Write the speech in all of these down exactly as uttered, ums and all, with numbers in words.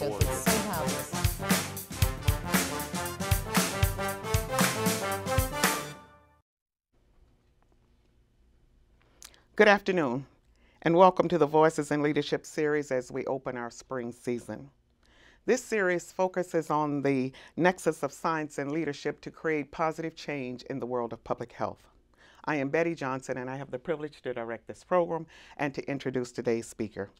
National Conference. Good afternoon, and welcome to the Voices in Leadership series as we open our spring season. This series focuses on the nexus of science and leadership to create positive change in the world of public health. I am Betty Johnson, and I have the privilege to direct this program and to introduce today's speaker.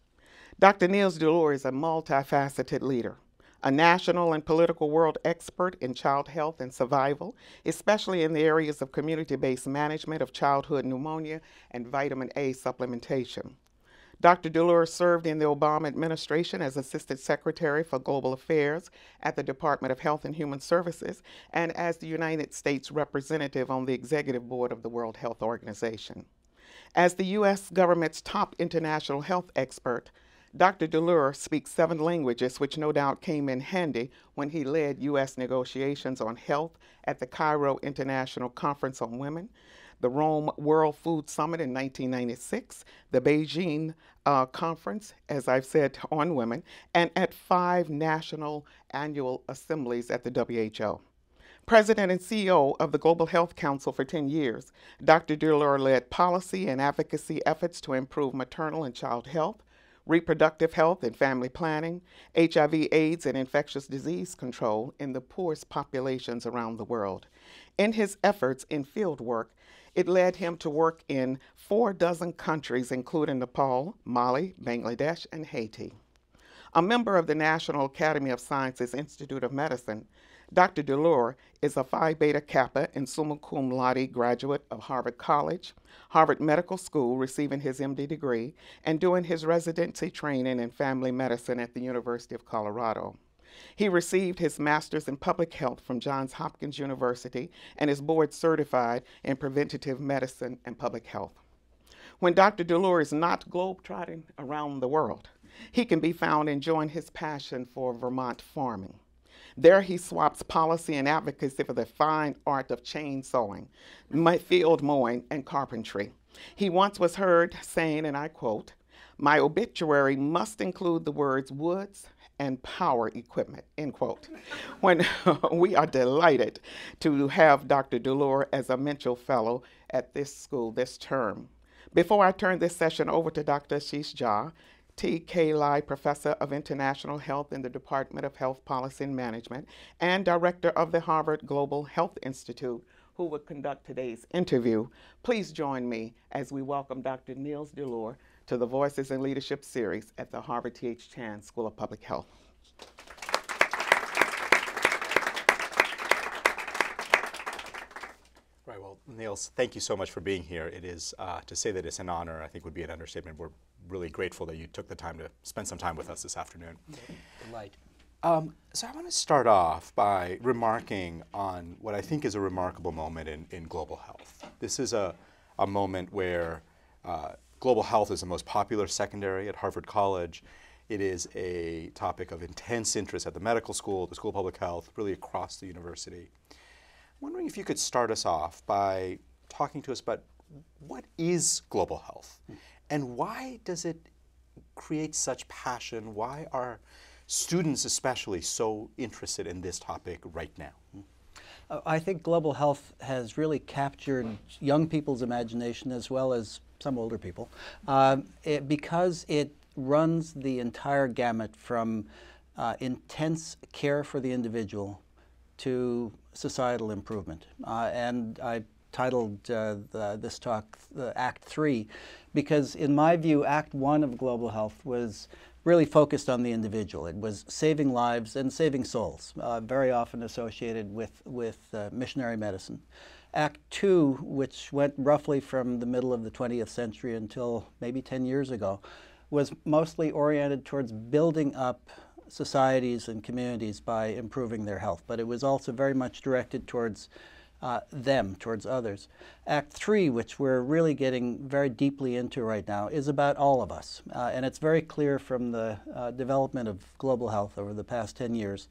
Doctor Nils Daulaire is a multifaceted leader, a national and political world expert in child health and survival, especially in the areas of community-based management of childhood pneumonia and vitamin A supplementation. Doctor Daulaire served in the Obama administration as Assistant Secretary for Global Affairs at the Department of Health and Human Services and as the United States Representative on the Executive Board of the World Health Organization. As the U S government's top international health expert, Doctor Daulaire speaks seven languages, which no doubt came in handy when he led U S negotiations on health at the Cairo International Conference on Women, the Rome World Food Summit in nineteen ninety-six, the Beijing uh, Conference, as I've said, on women, and at five national annual assemblies at the W H O. President and C E O of the Global Health Council for ten years, Doctor Daulaire led policy and advocacy efforts to improve maternal and child health, reproductive health and family planning, H I V AIDS and infectious disease control in the poorest populations around the world. In his efforts in field work, it led him to work in four dozen countries, including Nepal, Mali, Bangladesh, and Haiti. A member of the National Academy of Sciences Institute of Medicine, Doctor Daulaire is a Phi Beta Kappa and summa cum laude graduate of Harvard College, Harvard Medical School, receiving his M D degree, and doing his residency training in family medicine at the University of Colorado. He received his master's in public health from Johns Hopkins University and is board certified in preventative medicine and public health. When Doctor Daulaire is not globetrotting around the world, he can be found enjoying his passion for Vermont farming. There he swaps policy and advocacy for the fine art of chain sewing, field mowing, and carpentry. He once was heard saying, and I quote, "My obituary must include the words woods and power equipment," end quote. When we are delighted to have Doctor Daulaire as a Mitchell Fellow at this school this term. Before I turn this session over to Doctor Ashish Jha, T. K. Lai, Professor of International Health in the Department of Health Policy and Management and Director of the Harvard Global Health Institute, who will conduct today's interview, please join me as we welcome Doctor Nils Daulaire to the Voices in Leadership series at the Harvard T. H. Chan School of Public Health. Right, well, Nils, thank you so much for being here. It is, uh, to say that it's an honor, I think would be an understatement. We're really grateful that you took the time to spend some time with us this afternoon. Delight. Um, so I want to start off by remarking on what I think is a remarkable moment in, in global health. This is a, a moment where uh, global health is the most popular secondary at Harvard College. It is a topic of intense interest at the medical school, the School of Public Health, really across the university. Wondering if you could start us off by talking to us about what is global health and why does it create such passion? Why are students especially so interested in this topic right now? I think global health has really captured young people's imagination as well as some older people um, it, because it runs the entire gamut from uh, intense care for the individual to societal improvement. Uh, and I titled uh, the, this talk uh, Act Three because in my view, Act One of global health was really focused on the individual. It was saving lives and saving souls, uh, very often associated with, with uh, missionary medicine. Act Two, which went roughly from the middle of the twentieth century until maybe ten years ago, was mostly oriented towards building up societies and communities by improving their health, but it was also very much directed towards uh, them, towards others. Act Three, which we're really getting very deeply into right now, is about all of us, uh, and it's very clear from the uh, development of global health over the past ten years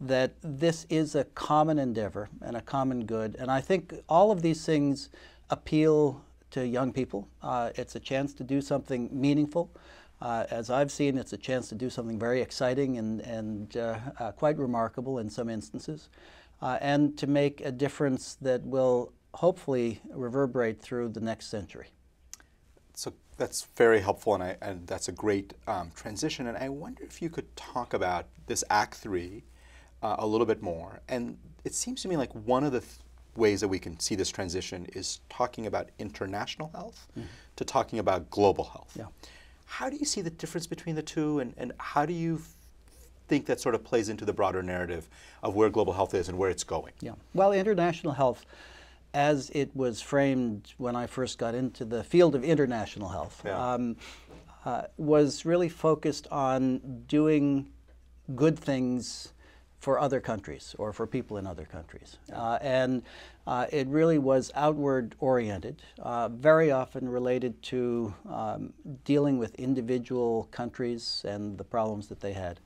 that this is a common endeavor and a common good, and I think all of these things appeal to young people. Uh, it's a chance to do something meaningful. Uh, as I've seen, it's a chance to do something very exciting and, and uh, uh, quite remarkable in some instances, uh, and to make a difference that will hopefully reverberate through the next century. So that's very helpful, and, I, and that's a great um, transition. And I wonder if you could talk about this Act Three uh, a little bit more. And it seems to me like one of the th ways that we can see this transition is talking about international health mm-hmm. to talking about global health. Yeah. How do you see the difference between the two, and, and how do you think that sort of plays into the broader narrative of where global health is and where it's going? Yeah. Well, international health, as it was framed when I first got into the field of international health, yeah. um, uh, was really focused on doing good things for other countries or for people in other countries. Uh, and uh, it really was outward oriented, uh, very often related to um, dealing with individual countries and the problems that they had.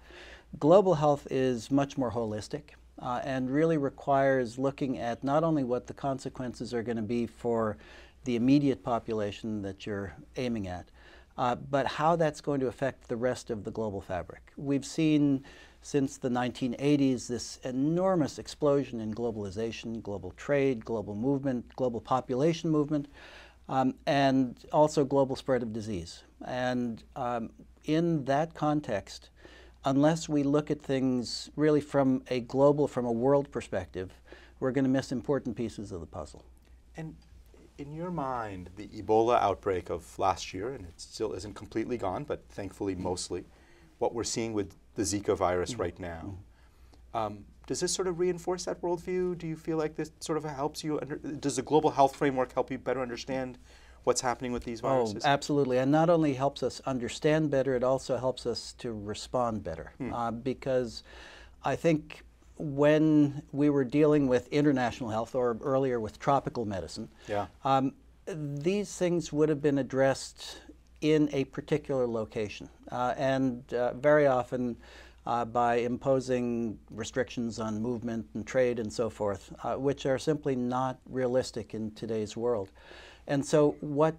Global health is much more holistic uh, and really requires looking at not only what the consequences are going to be for the immediate population that you're aiming at, uh, but how that's going to affect the rest of the global fabric. We've seen since the nineteen eighties, this enormous explosion in globalization, global trade, global movement, global population movement, um, and also global spread of disease. And um, in that context, unless we look at things really from a global, from a world perspective, we're going to miss important pieces of the puzzle. And in your mind, the Ebola outbreak of last year, and it still isn't completely gone, but thankfully mostly, what we're seeing with the Zika virus mm-hmm. right now. Mm-hmm. um, does this sort of reinforce that worldview? Do you feel like this sort of helps you? Under, does the global health framework help you better understand what's happening with these viruses? Oh, absolutely. And not only helps us understand better, it also helps us to respond better. Hmm. Uh, because I think when we were dealing with international health or earlier with tropical medicine, yeah. um, these things would have been addressed in a particular location, uh, and uh, very often uh, by imposing restrictions on movement and trade and so forth, uh, which are simply not realistic in today's world. And so what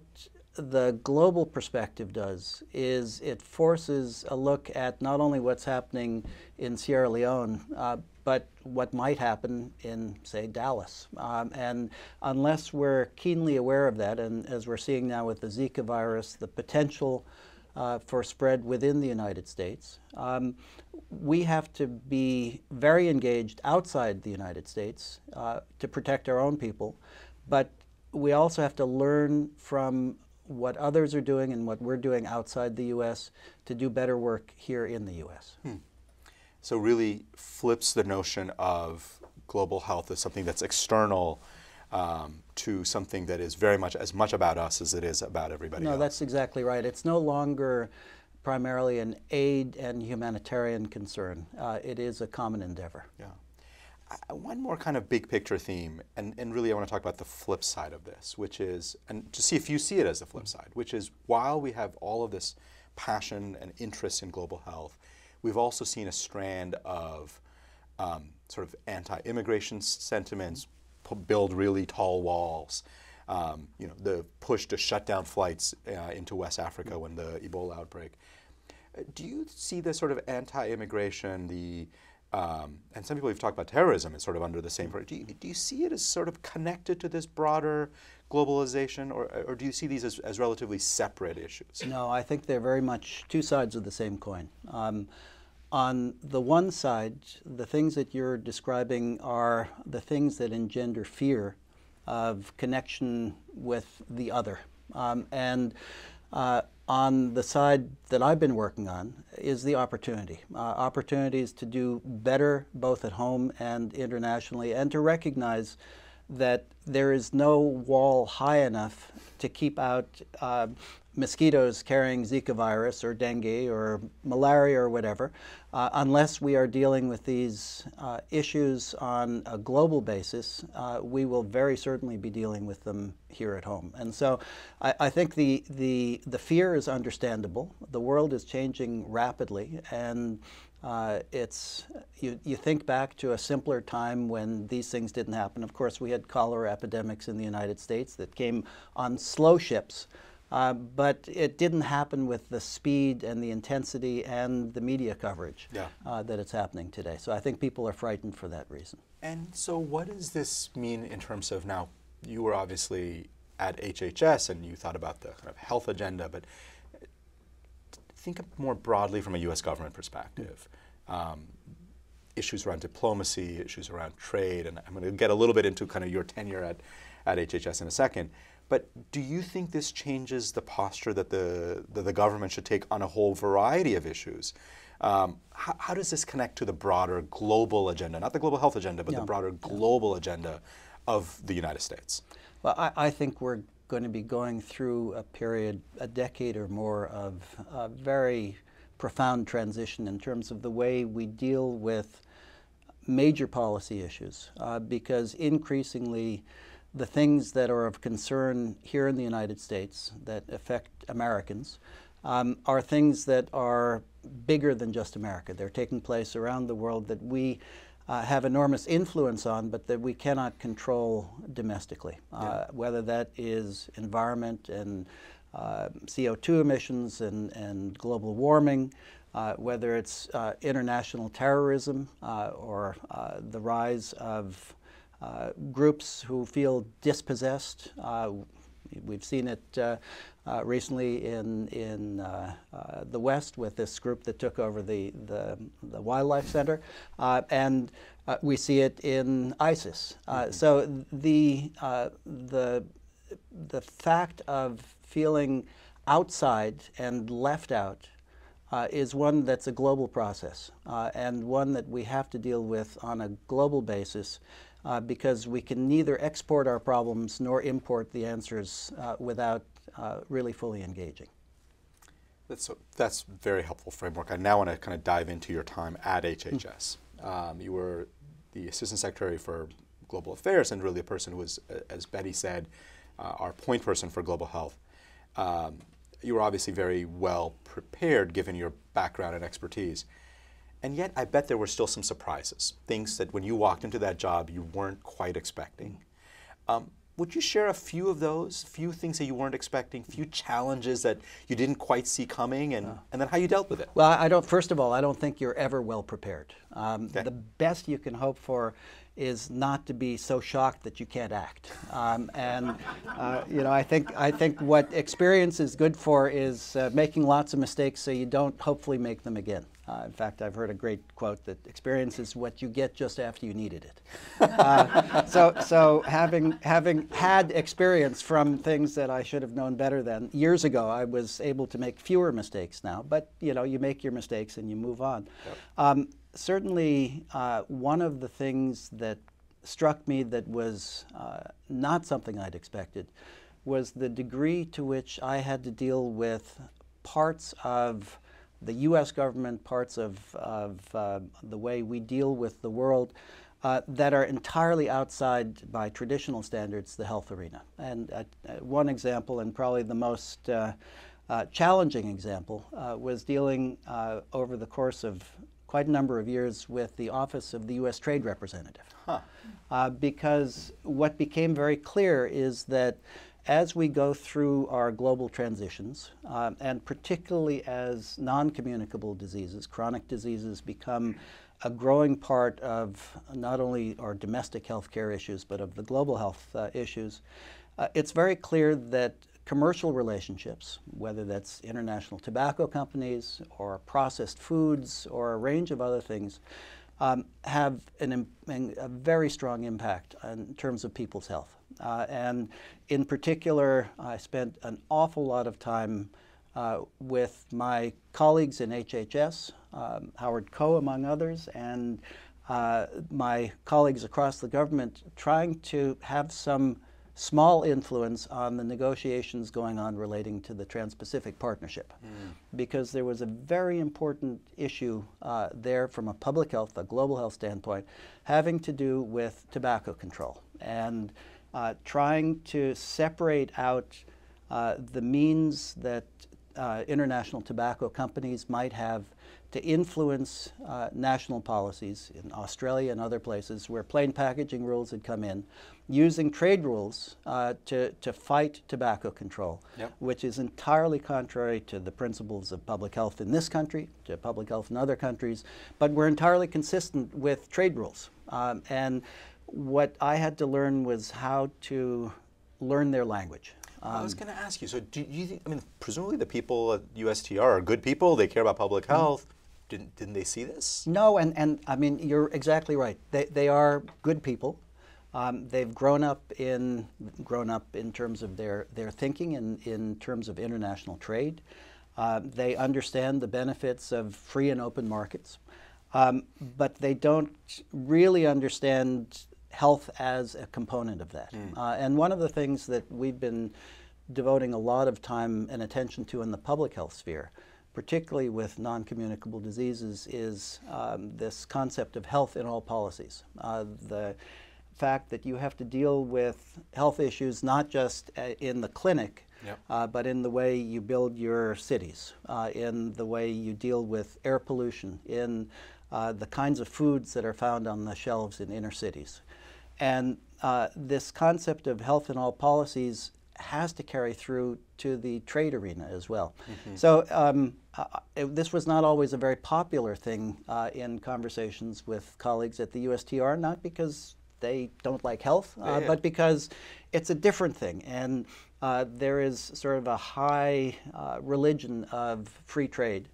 the global perspective does is it forces a look at not only what's happening in Sierra Leone, uh, but what might happen in, say, Dallas. Um, and unless we're keenly aware of that, and as we're seeing now with the Zika virus, the potential uh, for spread within the United States, um, we have to be very engaged outside the United States uh, to protect our own people. But we also have to learn from what others are doing and what we're doing outside the U S to do better work here in the U S. Hmm. So really flips the notion of global health as something that's external um, to something that is very much as much about us as it is about everybody else. No, that's exactly right. It's no longer primarily an aid and humanitarian concern. Uh, it is a common endeavor. Yeah. I, one more kind of big picture theme, and, and really I want to talk about the flip side of this, which is, and to see if you see it as the flip side, which is while we have all of this passion and interest in global health, we've also seen a strand of um, sort of anti-immigration sentiments, p build really tall walls, um, you know, the push to shut down flights uh, into West Africa when the Ebola outbreak. Uh, do you see this sort of anti-immigration, the, um, and some people have talked about terrorism is sort of under the same, do you, do you see it as sort of connected to this broader globalization, or, or do you see these as, as relatively separate issues? No, I think they're very much two sides of the same coin. Um, on the one side, the things that you're describing are the things that engender fear of connection with the other. Um, and uh, on the side that I've been working on is the opportunity. Uh, opportunities to do better both at home and internationally, and to recognize that there is no wall high enough to keep out uh, mosquitoes carrying Zika virus or dengue or malaria or whatever, uh, unless we are dealing with these uh, issues on a global basis, uh, we will very certainly be dealing with them here at home. And so I, I think the, the, the fear is understandable. The world is changing rapidly, and Uh, it's, you, you think back to a simpler time when these things didn't happen. Of course, we had cholera epidemics in the United States that came on slow ships Uh, but it didn't happen with the speed and the intensity and the media coverage yeah. uh, that it's happening today. So I think people are frightened for that reason. And so what does this mean in terms of now, you were obviously at H H S and you thought about the kind of health agenda, but think more broadly from a U S government perspective. Um, issues around diplomacy, issues around trade, and I'm going to get a little bit into kind of your tenure at, at H H S in a second. But do you think this changes the posture that the, that the government should take on a whole variety of issues? Um, how, how does this connect to the broader global agenda, not the global health agenda, but yeah. the broader global agenda of the United States? Well, I, I think we're going to be going through a period, a decade or more, of a very profound transition in terms of the way we deal with major policy issues, uh, because increasingly the things that are of concern here in the United States that affect Americans um, are things that are bigger than just America. They're taking place around the world that we uh, have enormous influence on, but that we cannot control domestically, yeah. uh, whether that is environment and uh, C O two emissions and, and global warming, uh, whether it's uh, international terrorism uh, or uh, the rise of Uh, groups who feel dispossessed. Uh, we've seen it uh, uh, recently in, in uh, uh, the West with this group that took over the, the, the Wildlife Center. Uh, and uh, we see it in ISIS. Uh, mm-hmm. So the, uh, the, the fact of feeling outside and left out Uh, is one that's a global process uh, and one that we have to deal with on a global basis uh, because we can neither export our problems nor import the answers uh, without uh, really fully engaging. That's a, that's very helpful framework. I now want to kind of dive into your time at H H S. Mm-hmm. um, you were the Assistant Secretary for Global Affairs and really a person who was, as Betty said, uh, our point person for global health. Um, You were obviously very well prepared given your background and expertise. And yet, I bet there were still some surprises, things that when you walked into that job, you weren't quite expecting. Um, would you share a few of those, few things that you weren't expecting, few challenges that you didn't quite see coming, and, uh, and then how you dealt with it? Well, I don't, first of all, I don't think you're ever well prepared. Um, okay. The best you can hope for is not to be so shocked that you can't act. Um, and uh, you know, I think I think what experience is good for is uh, making lots of mistakes so you don't hopefully make them again. Uh, in fact, I've heard a great quote that experience is what you get just after you needed it. Uh, so so having having had experience from things that I should have known better than years ago, I was able to make fewer mistakes now. But you know, you make your mistakes and you move on. Yep. Um, Certainly, uh, one of the things that struck me that was uh, not something I'd expected was the degree to which I had to deal with parts of the U S government, parts of, of uh, the way we deal with the world uh, that are entirely outside, by traditional standards, the health arena. And uh, one example, and probably the most uh, uh, challenging example, uh, was dealing uh, over the course of quite a number of years with the Office of the U S Trade Representative. Huh. Uh, because what became very clear is that as we go through our global transitions, uh, and particularly as non-communicable diseases, chronic diseases become a growing part of not only our domestic health care issues, but of the global health uh, issues, uh, it's very clear that commercial relationships, whether that's international tobacco companies or processed foods or a range of other things, um, have an, a very strong impact in terms of people's health. Uh, and in particular, I spent an awful lot of time uh, with my colleagues in H H S, um, Howard Koh among others, and uh, my colleagues across the government, trying to have some small influence on the negotiations going on relating to the Trans-Pacific Partnership, mm. because there was a very important issue uh, there from a public health, a global health standpoint, having to do with tobacco control and uh, trying to separate out uh, the means that uh, international tobacco companies might have to influence uh, national policies in Australia and other places where plain packaging rules had come in, using trade rules uh, to, to fight tobacco control, yep. which is entirely contrary to the principles of public health in this country, to public health in other countries, but were entirely consistent with trade rules. Um, and what I had to learn was how to learn their language. Um, I was going to ask you, so do you think, I mean, presumably the people at U S T R are good people, they care about public health. Mm-hmm. Didn't, didn't they see this? No, and, and I mean, you're exactly right. They, they are good people. Um, they've grown up in grown up in terms of their, their thinking and in terms of international trade. Uh, they understand the benefits of free and open markets, um, but they don't really understand health as a component of that. Mm. Uh, and one of the things that we've been devoting a lot of time and attention to in the public health sphere, particularly with non-communicable diseases, is um, this concept of health in all policies. Uh, the fact that you have to deal with health issues not just uh, in the clinic, yep. uh, but in the way you build your cities, uh, in the way you deal with air pollution, in uh, the kinds of foods that are found on the shelves in inner cities. And uh, this concept of health in all policies has to carry through to the trade arena as well. Mm-hmm. So um, uh, it, this was not always a very popular thing uh, in conversations with colleagues at the U S T R, not because they don't like health, uh, yeah. but because it's a different thing. And uh, there is sort of a high uh, religion of free trade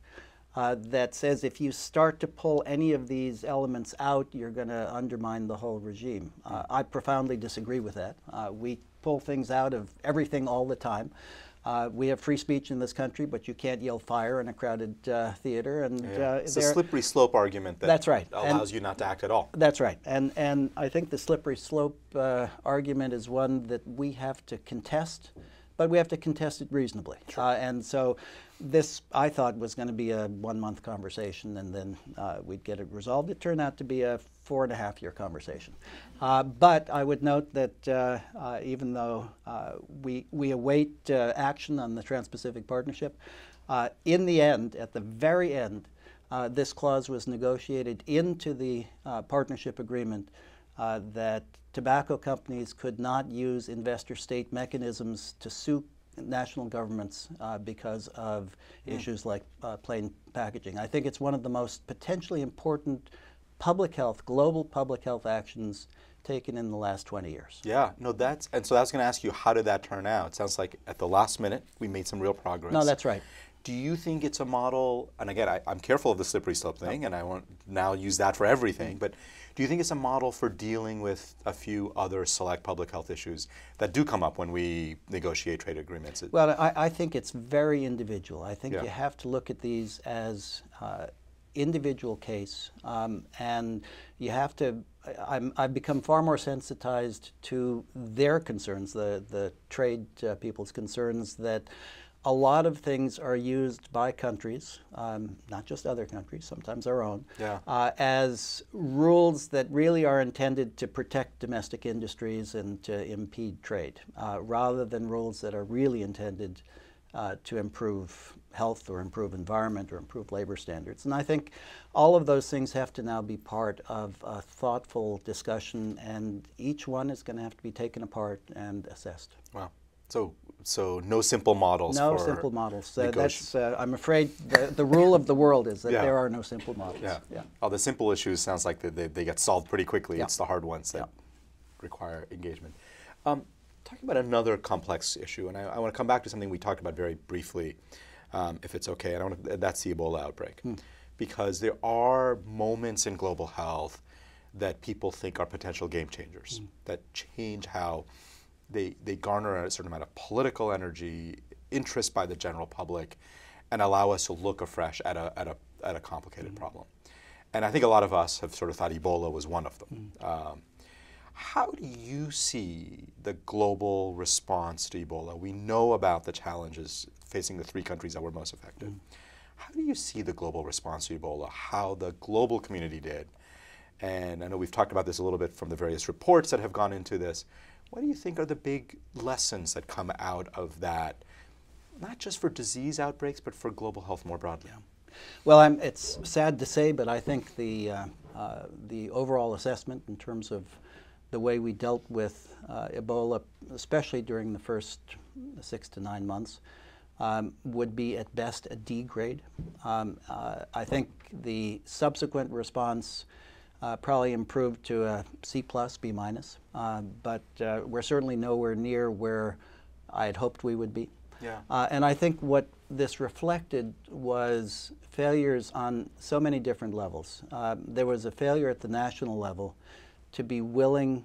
uh, that says if you start to pull any of these elements out, you're going to undermine the whole regime. Uh, I profoundly disagree with that. Uh, we pull things out of everything all the time. Uh, we have free speech in this country, but you can't yell fire in a crowded uh, theater. And yeah. uh, it's a slippery slope argument that that's right. allows and you not to act at all. That's right. And, and I think the slippery slope uh, argument is one that we have to contest, but we have to contest it reasonably. Sure. Uh, and so this, I thought, was going to be a one-month conversation, and then uh, we'd get it resolved. It turned out to be a four-and-a-half-year conversation. Uh, but I would note that uh, uh, even though uh, we, we await uh, action on the Trans-Pacific Partnership, uh, in the end, at the very end, uh, this clause was negotiated into the uh, partnership agreement uh, that tobacco companies could not use investor-state mechanisms to sue national governments uh, because of mm. issues like uh, plain packaging. I think it's one of the most potentially important public health, global public health actions taken in the last twenty years. Yeah, no, that's, and so I was going to ask you, how did that turn out? It sounds like at the last minute we made some real progress. No, that's right. Do you think it's a model, and again, I, I'm careful of the slippery slope thing, no. and I won't now use that for everything, but do you think it's a model for dealing with a few other select public health issues that do come up when we negotiate trade agreements? Well, I, I think it's very individual. I think yeah. you have to look at these as uh, individual case, um, and you have to, I'm, I've become far more sensitized to their concerns, the, the trade uh, people's concerns, that a lot of things are used by countries, um, not just other countries, sometimes our own, yeah. uh, as rules that really are intended to protect domestic industries and to impede trade, uh, rather than rules that are really intended Uh, to improve health or improve environment or improve labor standards. And I think all of those things have to now be part of a thoughtful discussion, and each one is going to have to be taken apart and assessed. Wow. So, so no simple models. No for simple models. Uh, that's, uh, I'm afraid the, the rule of the world is that yeah. there are no simple models. Yeah. yeah. Oh, the simple issues sounds like they, they, they get solved pretty quickly. Yeah. It's the hard ones that yeah. require engagement. Um, Talking about another complex issue, and I, I want to come back to something we talked about very briefly, um, if it's okay, and I want to, that's the Ebola outbreak. Mm. Because there are moments in global health that people think are potential game changers, mm. that change how they, they garner a certain amount of political energy, interest by the general public, and allow us to look afresh at a, at a, at a complicated mm. problem. And I think a lot of us have sort of thought Ebola was one of them. Mm. Um, How do you see the global response to Ebola? We know about the challenges facing the three countries that were most affected. Mm. How do you see the global response to Ebola, how the global community did? And I know we've talked about this a little bit from the various reports that have gone into this. What do you think are the big lessons that come out of that, not just for disease outbreaks, but for global health more broadly? Yeah. Well, I'm, it's sad to say, but I think the, uh, uh, the overall assessment in terms of the way we dealt with uh, Ebola, especially during the first six to nine months, um, would be at best a D grade. Um, uh, I think the subsequent response uh, probably improved to a C plus, B minus, uh, but uh, we're certainly nowhere near where I had hoped we would be. Yeah. Uh, and I think what this reflected was failures on so many different levels. Uh, there was a failure at the national level to be willing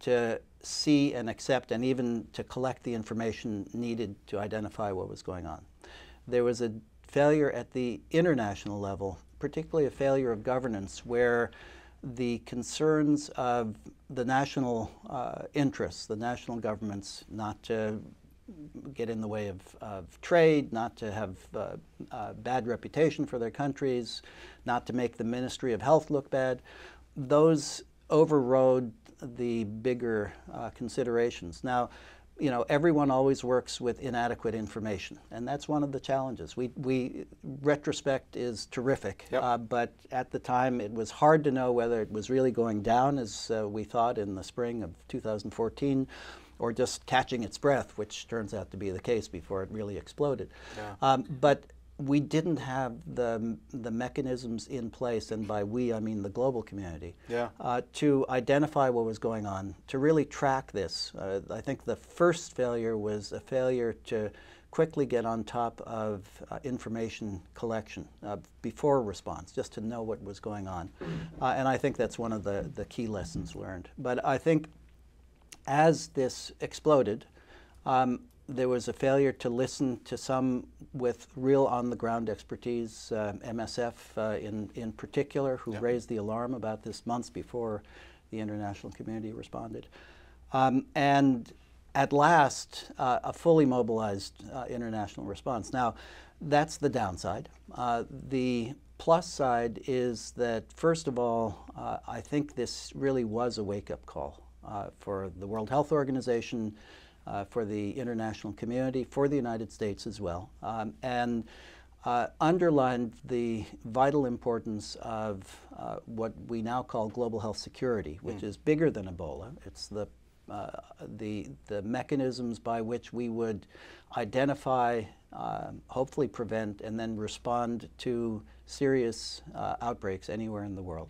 to see and accept and even to collect the information needed to identify what was going on. There was a failure at the international level, particularly a failure of governance, where the concerns of the national uh, interests, the national governments, not to get in the way of, of trade, not to have uh, a bad reputation for their countries, not to make the Ministry of Health look bad, those overrode the bigger uh, considerations. Now, you know, everyone always works with inadequate information, and that's one of the challenges. We, we retrospect is terrific, yep. uh, but at the time it was hard to know whether it was really going down as uh, we thought in the spring of two thousand fourteen, or just catching its breath, which turns out to be the case before it really exploded. Yeah. Um, but we didn't have the, the mechanisms in place, and by we I mean the global community, yeah. uh, to identify what was going on, to really track this. Uh, I think the first failure was a failure to quickly get on top of uh, information collection uh, before response, just to know what was going on. Uh, and I think that's one of the, the key lessons learned. But I think as this exploded, um, there was a failure to listen to some with real on-the-ground expertise, uh, M S F uh, in, in particular, who yep. raised the alarm about this months before the international community responded. Um, and at last, uh, a fully mobilized uh, international response. Now, that's the downside. Uh, the plus side is that, first of all, uh, I think this really was a wake-up call uh, for the World Health Organization, Uh, for the international community, for the United States as well, um, and uh, underlined the vital importance of uh, what we now call global health security, which mm. is bigger than Ebola. It's the, uh, the, the mechanisms by which we would identify, uh, hopefully prevent, and then respond to serious uh, outbreaks anywhere in the world.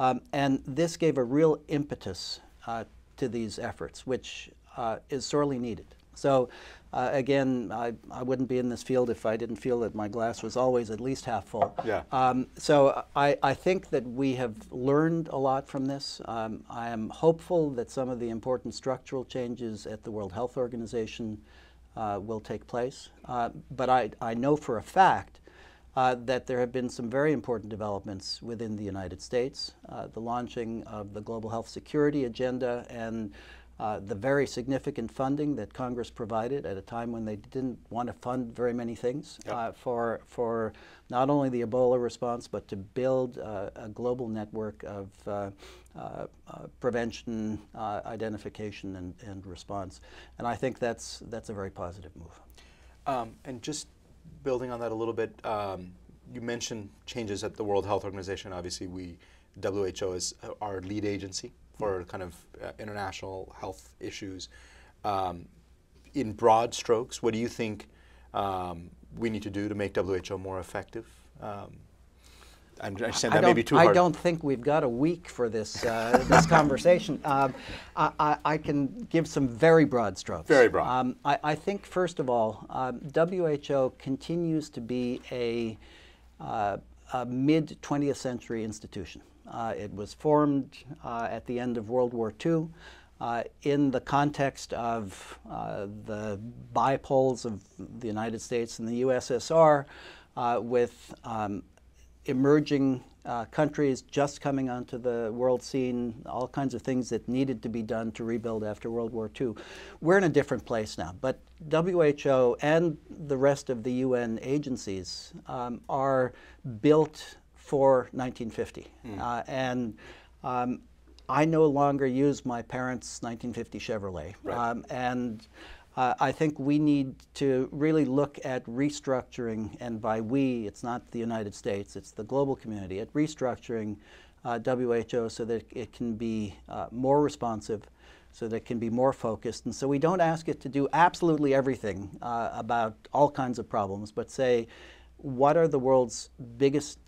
Um, and this gave a real impetus uh, to these efforts, which Uh, is sorely needed. So uh, again, I, I wouldn't be in this field if I didn't feel that my glass was always at least half full. Yeah. Um, so I, I think that we have learned a lot from this. Um, I am hopeful that some of the important structural changes at the World Health Organization uh, will take place. Uh, but I, I know for a fact uh, that there have been some very important developments within the United States, uh, the launching of the Global Health Security Agenda, and Uh, the very significant funding that Congress provided at a time when they didn't want to fund very many things yep. uh, for, for not only the Ebola response, but to build uh, a global network of uh, uh, uh, prevention, uh, identification, and, and response. And I think that's, that's a very positive move. Um, and just building on that a little bit, um, you mentioned changes at the World Health Organization. Obviously, we, W H O is our lead agency for kind of uh, international health issues. Um, in broad strokes, what do you think um, we need to do to make W H O more effective? Um, I'm, I understand that may be too hard. I don't think we've got a week for this uh, this conversation. Um, I, I, I can give some very broad strokes. Very broad. Um, I, I think, first of all, um, W H O continues to be a, uh, a mid-twentieth century institution. Uh, it was formed uh, at the end of World War Two uh, in the context of uh, the bipoles of the United States and the U S S R, uh, with um, emerging uh, countries just coming onto the world scene, all kinds of things that needed to be done to rebuild after World War Two. We're in a different place now, but W H O and the rest of the U N agencies um, are built for nineteen fifty. Mm. Uh, and um, I no longer use my parents' nineteen fifty Chevrolet. Right. Um, and uh, I think we need to really look at restructuring, and by we, it's not the United States, it's the global community, at restructuring uh, W H O so that it can be uh, more responsive, so that it can be more focused. And so we don't ask it to do absolutely everything uh, about all kinds of problems, but say, what are the world's biggest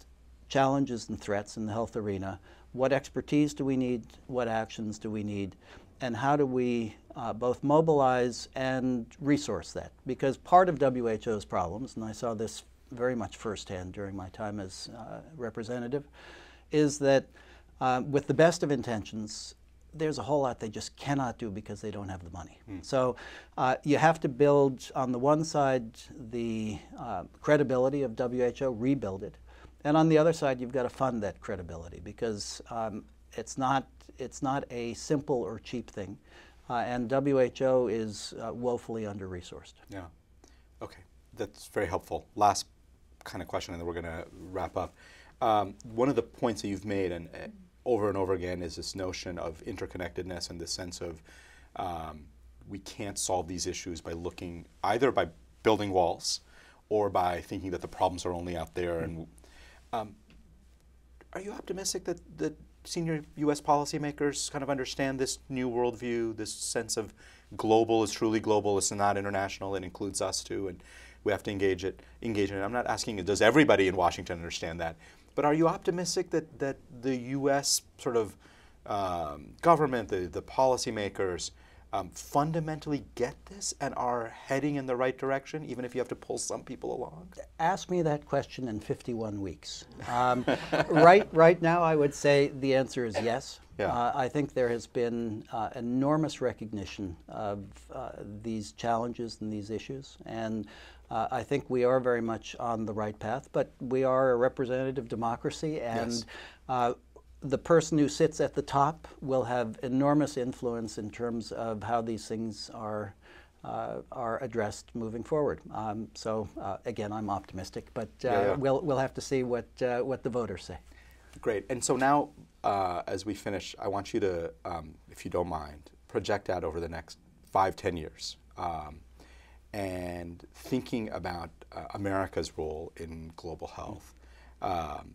challenges and threats in the health arena? What expertise do we need? What actions do we need? And how do we uh, both mobilize and resource that? Because part of W H O's problems, and I saw this very much firsthand during my time as uh, representative, is that uh, with the best of intentions, there's a whole lot they just cannot do because they don't have the money. Mm. So uh, you have to build, on the one side, the uh, credibility of W H O, rebuild it. And on the other side, you've got to fund that credibility, because um, it's not, it's not a simple or cheap thing. Uh, and W H O is uh, woefully under-resourced. Yeah. Okay. That's very helpful. Last kind of question, and then we're going to wrap up. Um, one of the points that you've made, and uh, over and over again, is this notion of interconnectedness and the sense of um, we can't solve these issues by looking either by building walls or by thinking that the problems are only out there. And um, are you optimistic that the senior U S policymakers kind of understand this new worldview, this sense of global is truly global, it's not international, it includes us too, and we have to engage it, engage in it? I'm not asking, does everybody in Washington understand that? But are you optimistic that, that the U S sort of um, government, the, the policymakers, um, fundamentally get this and are heading in the right direction, even if you have to pull some people along? Ask me that question in fifty-one weeks. Um, right, right now, I would say the answer is yes. Yeah. Uh, I think there has been uh, enormous recognition of uh, these challenges and these issues. And Uh, I think we are very much on the right path, but we are a representative democracy, and yes. uh, the person who sits at the top will have enormous influence in terms of how these things are uh, are addressed moving forward. Um, so uh, again, I'm optimistic, but uh, yeah, yeah. we'll we'll have to see what uh, what the voters say. Great. And so now, uh, as we finish, I want you to, um, if you don't mind, project out over the next five, ten years. Um, and thinking about uh, America's role in global health. Um,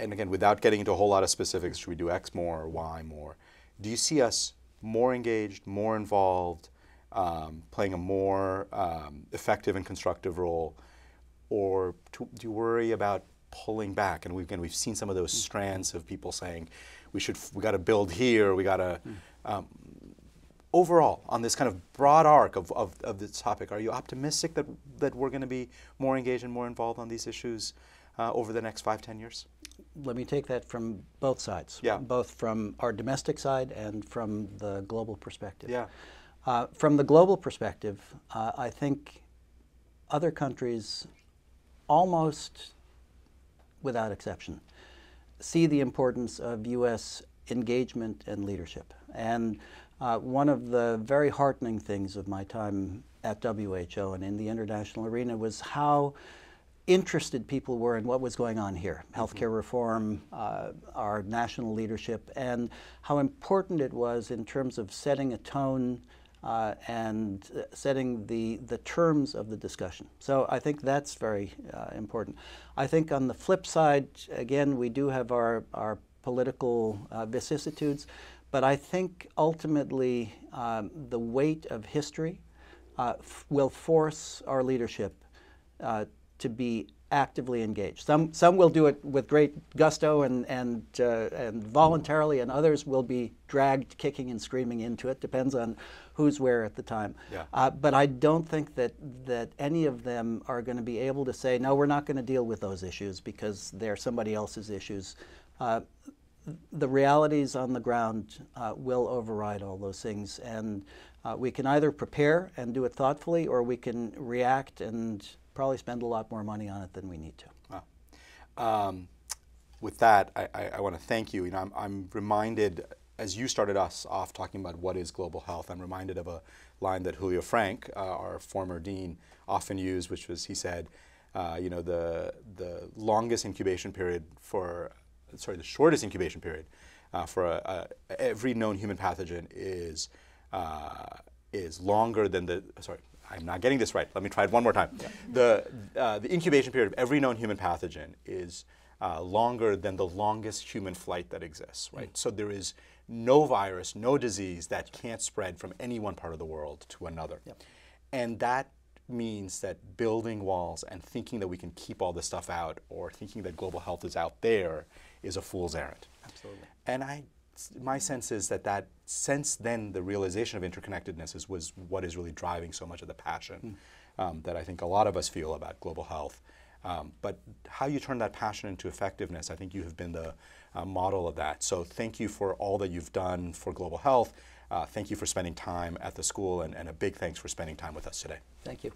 and again, without getting into a whole lot of specifics, should we do X more or Y more? Do you see us more engaged, more involved, um, playing a more um, effective and constructive role? Or to, do you worry about pulling back? And we've, again, we've seen some of those mm-hmm. strands of people saying, we should, we gotta build here, we gotta, mm. um, overall, on this kind of broad arc of, of, of this topic, are you optimistic that, that we're going to be more engaged and more involved on these issues uh, over the next five, ten years? Let me take that from both sides, yeah. both from our domestic side and from the global perspective. Yeah. Uh, from the global perspective, uh, I think other countries, almost without exception, see the importance of U S engagement and leadership. And Uh, one of the very heartening things of my time at W H O and in the international arena was how interested people were in what was going on here, healthcare reform, uh, our national leadership, and how important it was in terms of setting a tone uh, and setting the, the terms of the discussion. So I think that's very uh, important. I think on the flip side, again, we do have our, our political uh, vicissitudes. But I think ultimately um, the weight of history uh, f will force our leadership uh, to be actively engaged. Some, some will do it with great gusto and, and, uh, and voluntarily, and others will be dragged kicking and screaming into it. Depends on who's where at the time. Yeah. Uh, but I don't think that, that any of them are going to be able to say, no, we're not going to deal with those issues because they're somebody else's issues. Uh, The realities on the ground uh, will override all those things, and uh, we can either prepare and do it thoughtfully, or we can react and probably spend a lot more money on it than we need to. Wow. Um, with that, I, I, I want to thank you. You know, I'm, I'm reminded, as you started us off talking about what is global health, I'm reminded of a line that Julio Frank, uh, our former dean, often used, which was, he said, uh, you know, the, the longest incubation period for sorry, the shortest incubation period uh, for a, a, every known human pathogen is uh, is longer than the, sorry, I'm not getting this right. Let me try it one more time. Yeah. The, uh, the incubation period of every known human pathogen is uh, longer than the longest human flight that exists, right? Mm. So there is no virus, no disease that can't spread from any one part of the world to another. Yep. And that means that building walls and thinking that we can keep all this stuff out or thinking that global health is out there is a fool's errand. Absolutely. And I, my sense is that that since then the realization of interconnectedness is, was what is really driving so much of the passion mm. um, that I think a lot of us feel about global health. Um, but how you turn that passion into effectiveness, I think you have been the uh, model of that. So thank you for all that you've done for global health. Uh, thank you for spending time at the school, and, and a big thanks for spending time with us today. Thank you.